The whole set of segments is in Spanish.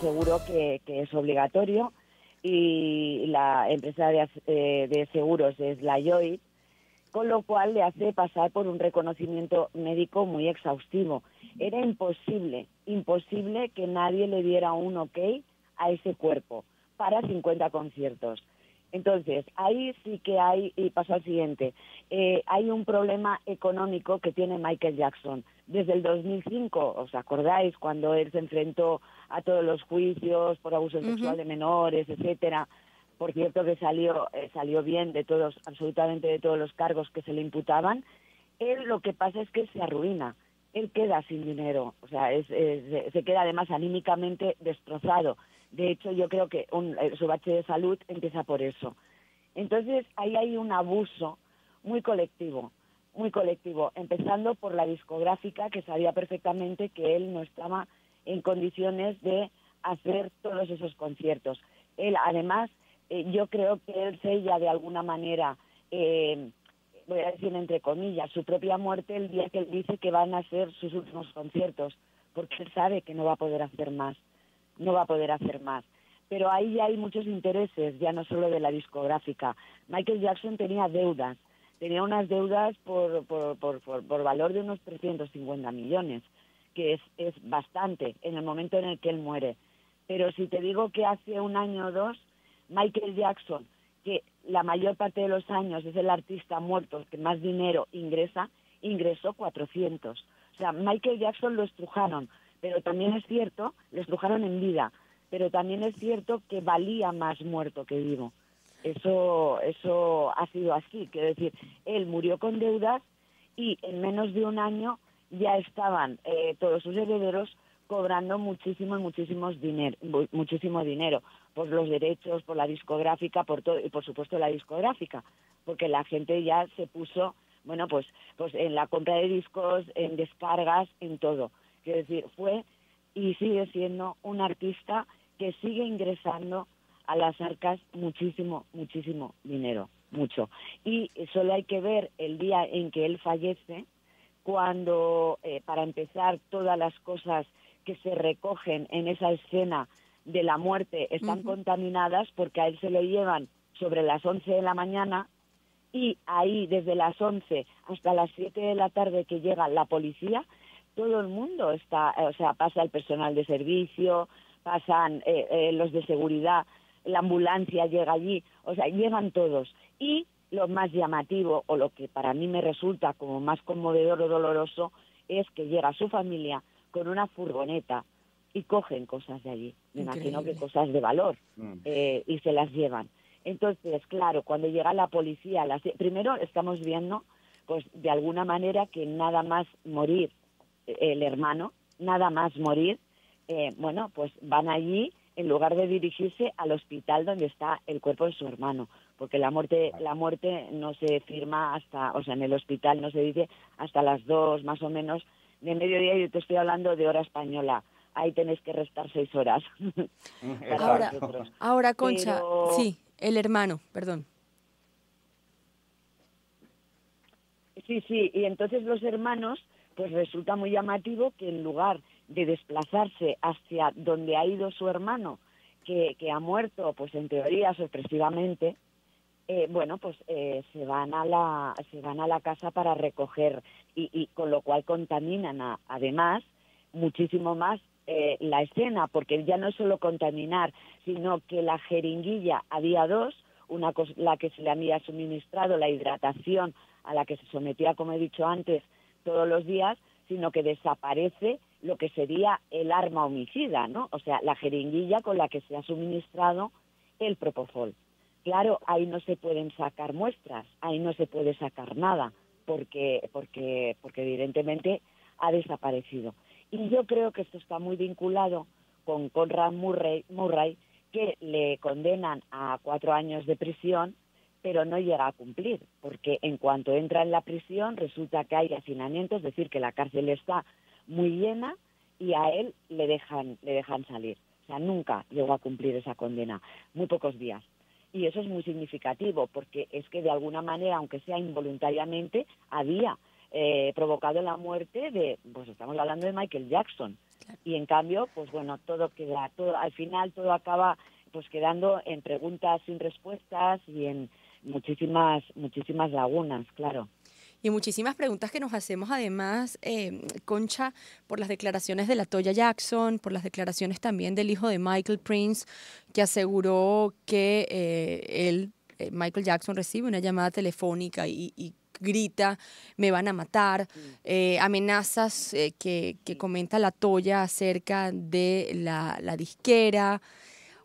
seguro que es obligatorio, y la empresa de seguros es la Lloyd, con lo cual le hace pasar por un reconocimiento médico muy exhaustivo. Era imposible que nadie le diera un ok a ese cuerpo para 50 conciertos. Entonces, ahí sí que hay, y paso al siguiente, hay un problema económico que tiene Michael Jackson. Desde el 2005, ¿os acordáis? Cuando él se enfrentó a todos los juicios por abuso sexual de menores, etcétera. Por cierto que salió bien de todos, absolutamente de todos los cargos que se le imputaban. Él, lo que pasa es que se arruina, él queda sin dinero, o sea, se queda además anímicamente destrozado. De hecho, yo creo que su bache de salud empieza por eso. Entonces, ahí hay un abuso muy colectivo, empezando por la discográfica, que sabía perfectamente que él no estaba en condiciones de hacer todos esos conciertos. Él, además, yo creo que él sella de alguna manera, voy a decir entre comillas, su propia muerte el día que él dice que van a hacer sus últimos conciertos, porque él sabe que no va a poder hacer más. Pero ahí ya hay muchos intereses, ya no solo de la discográfica. Michael Jackson tenía unas deudas por valor de unos 350 millones, que es bastante en el momento en el que él muere. Pero si te digo que hace un año o dos, Michael Jackson, que la mayor parte de los años es el artista muerto que más dinero ingresó 400. O sea, Michael Jackson lo estrujaron, pero también es cierto, lo estrujaron en vida, pero también es cierto que valía más muerto que vivo. Eso ha sido así, quiero decir, él murió con deudas y en menos de un año ya estaban todos sus herederos cobrando muchísimo dinero, por los derechos, por la discográfica, por todo, y por supuesto la discográfica, porque la gente ya se puso, bueno, pues en la compra de discos, en descargas, en todo. Quiero decir, fue y sigue siendo un artista que sigue ingresando a las arcas muchísimo dinero, mucho. Y solo hay que ver el día en que él fallece, cuando, para empezar, todas las cosas que se recogen en esa escena de la muerte están contaminadas, porque a él se lo llevan sobre las 11 de la mañana y ahí desde las 11 hasta las 7 de la tarde que llega la policía, todo el mundo está, o sea, pasa el personal de servicio, pasan los de seguridad, la ambulancia llega allí, o sea, llegan todos. Y lo más llamativo, o lo que para mí me resulta como más conmovedor o doloroso, es que llega su familia con una furgoneta y cogen cosas de allí, me imagino que cosas de valor, y se las llevan. Entonces, claro, cuando llega la policía, primero estamos viendo, pues de alguna manera, que nada más morir el hermano, bueno, pues van allí en lugar de dirigirse al hospital donde está el cuerpo de su hermano, porque la muerte no se firma hasta, o sea, en el hospital no se dice hasta las 2 más o menos de mediodía, yo te estoy hablando de hora española. Ahí tenéis que restar 6 horas. ahora, Concha, pero... sí, el hermano, perdón. Sí, y entonces los hermanos, pues resulta muy llamativo que en lugar de desplazarse hacia donde ha ido su hermano, que ha muerto, pues en teoría, sorpresivamente, bueno, pues se van a la casa para recoger, y con lo cual contaminan además muchísimo más la escena, porque ya no es solo contaminar, sino que la jeringuilla había dos, una la que se le había suministrado, la hidratación a la que se sometía, como he dicho antes, todos los días, sino que desaparece lo que sería el arma homicida, ¿no? O sea, la jeringuilla con la que se ha suministrado el propofol. Claro, ahí no se pueden sacar muestras, ahí no se puede sacar nada, porque evidentemente ha desaparecido. Y yo creo que esto está muy vinculado con Conrad Murray, que le condenan a 4 años de prisión, pero no llega a cumplir, porque en cuanto entra en la prisión resulta que hay hacinamiento, es decir, que la cárcel está muy llena y a él le dejan salir. O sea, nunca llegó a cumplir esa condena, muy pocos días. Y eso es muy significativo, porque es que de alguna manera, aunque sea involuntariamente, había provocado la muerte de, pues estamos hablando de Michael Jackson, Y en cambio, pues bueno, todo queda, al final todo acaba pues quedando en preguntas sin respuestas y en muchísimas lagunas, claro. Y muchísimas preguntas que nos hacemos además, Concha, por las declaraciones de la Toya Jackson, por las declaraciones también del hijo de Michael, Prince, que aseguró que Michael Jackson recibe una llamada telefónica y grita, me van a matar, amenazas que comenta la Toya acerca de la disquera.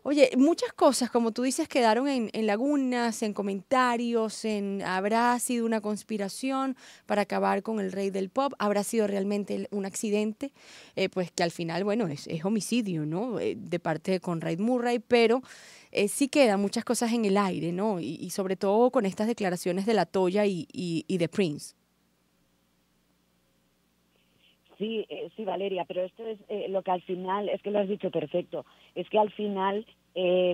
Oye, muchas cosas, como tú dices, quedaron en lagunas, en comentarios, en habrá sido una conspiración para acabar con el rey del pop, habrá sido realmente un accidente, pues que al final, bueno, es homicidio, ¿no? De parte de Conrad Murray, pero sí quedan muchas cosas en el aire, ¿no? Y sobre todo con estas declaraciones de la Toya y de Prince. Sí, sí, Valeria, pero esto es lo que al final, es que lo has dicho perfecto, es que al final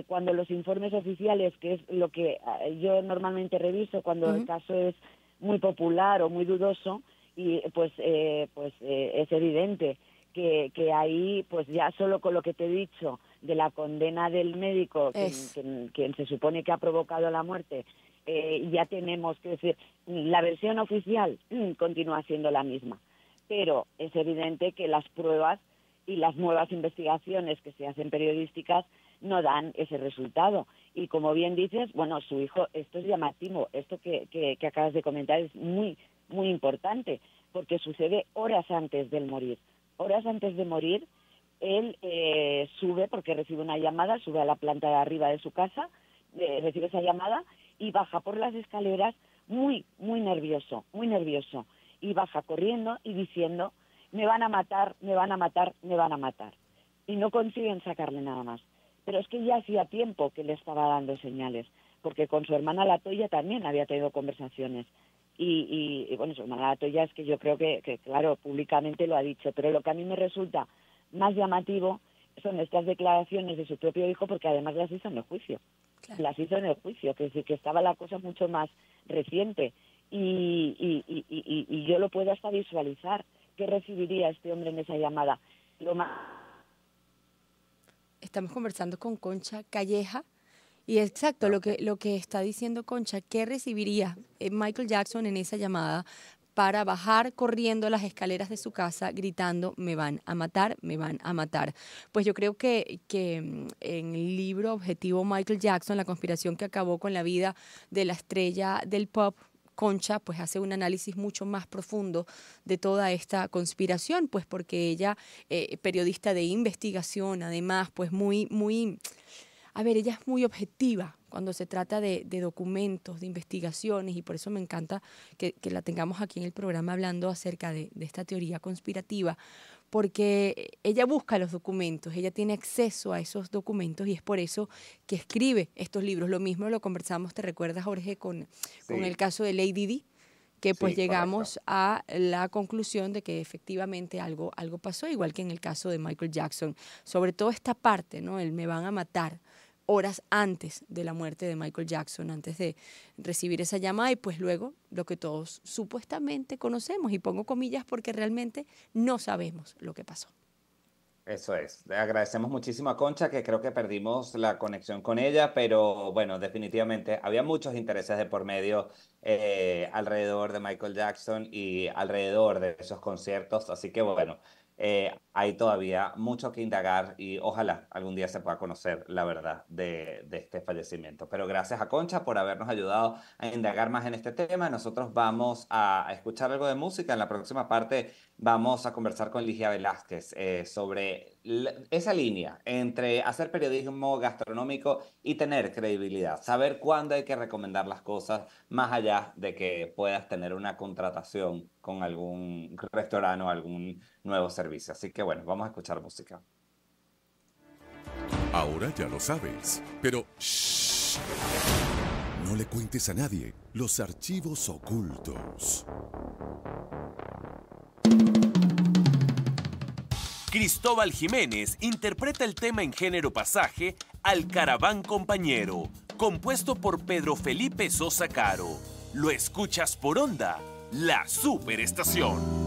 cuando los informes oficiales, que es lo que yo normalmente reviso cuando el caso es muy popular o muy dudoso, y pues es evidente que ahí pues ya solo con lo que te he dicho de la condena del médico, quien se supone que ha provocado la muerte, ya tenemos que decir, la versión oficial continúa siendo la misma. Pero es evidente que las pruebas y las nuevas investigaciones que se hacen periodísticas no dan ese resultado. Y como bien dices, bueno, su hijo, esto es llamativo, esto que acabas de comentar es muy importante, porque sucede horas antes de morir. Horas antes de morir, él sube, porque recibe una llamada, sube a la planta de arriba de su casa, recibe esa llamada y baja por las escaleras muy nervioso, muy nervioso. Y baja corriendo y diciendo, me van a matar, me van a matar, me van a matar. Y no consiguen sacarle nada más. Pero es que ya hacía tiempo que le estaba dando señales, porque con su hermana la Toya también había tenido conversaciones. Y bueno, su hermana la Toya es que yo creo que, claro, públicamente lo ha dicho, pero lo que a mí me resulta más llamativo son estas declaraciones de su propio hijo, porque además las hizo en el juicio. Claro. Las hizo en el juicio, que es decir, que estaba la cosa mucho más reciente. Y yo lo puedo hasta visualizar. ¿Qué recibiría este hombre en esa llamada? Estamos conversando con Concha Calleja. Y exacto, lo que está diciendo Concha, ¿qué recibiría Michael Jackson en esa llamada para bajar corriendo las escaleras de su casa gritando, me van a matar, me van a matar? Pues yo creo que en el libro Objetivo Michael Jackson, la conspiración que acabó con la vida de la estrella del pop, Concha pues hace un análisis mucho más profundo de toda esta conspiración, pues porque ella, periodista de investigación, además, pues ella es muy objetiva cuando se trata de documentos, de investigaciones, y por eso me encanta que la tengamos aquí en el programa hablando acerca de esta teoría conspirativa, porque ella busca los documentos, ella tiene acceso a esos documentos y es por eso que escribe estos libros. Lo mismo lo conversamos, te recuerdas, Jorge, con el caso de Lady Di, que pues llegamos a la conclusión de que efectivamente algo pasó, igual que en el caso de Michael Jackson. Sobre todo esta parte, ¿no? El me van a matar, horas antes de la muerte de Michael Jackson, antes de recibir esa llamada, y pues luego lo que todos supuestamente conocemos, y pongo comillas porque realmente no sabemos lo que pasó. Eso es. Le agradecemos muchísimo a Concha, que creo que perdimos la conexión con ella, pero bueno, definitivamente había muchos intereses de por medio alrededor de Michael Jackson y alrededor de esos conciertos, así que bueno, hay todavía mucho que indagar y ojalá algún día se pueda conocer la verdad de este fallecimiento. Pero gracias a Concha por habernos ayudado a indagar más en este tema. Nosotros vamos a escuchar algo de música. En la próxima parte vamos a conversar con Ligia Velázquez sobre esa línea entre hacer periodismo gastronómico y tener credibilidad. Saber cuándo hay que recomendar las cosas más allá de que puedas tener una contratación con algún restaurante o algún nuevo servicio. Así que bueno, vamos a escuchar música. Ahora ya lo sabes, pero shh, no le cuentes a nadie los archivos ocultos. Cristóbal Jiménez interpreta el tema en género pasaje Al Caraván Compañero, compuesto por Pedro Felipe Sosa Caro. Lo escuchas por Onda, la superestación.